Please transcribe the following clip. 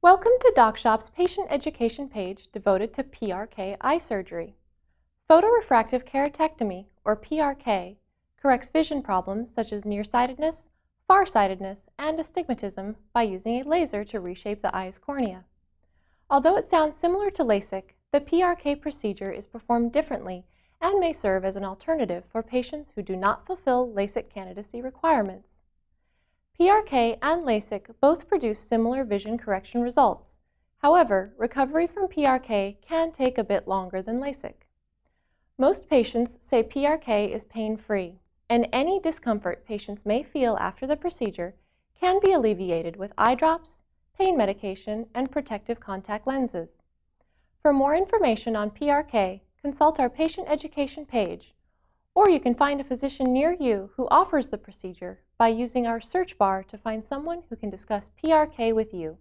Welcome to DocShop's patient education page devoted to PRK eye surgery. Photorefractive keratectomy, or PRK, corrects vision problems such as nearsightedness, farsightedness, and astigmatism by using a laser to reshape the eye's cornea. Although it sounds similar to LASIK, the PRK procedure is performed differently and may serve as an alternative for patients who do not fulfill LASIK candidacy requirements. PRK and LASIK both produce similar vision correction results. However, recovery from PRK can take a bit longer than LASIK. Most patients say PRK is pain-free, and any discomfort patients may feel after the procedure can be alleviated with eye drops, pain medication, and protective contact lenses. For more information on PRK, consult our patient education page, or you can find a physician near you who offers the procedure by using our search bar to find someone who can discuss PRK with you.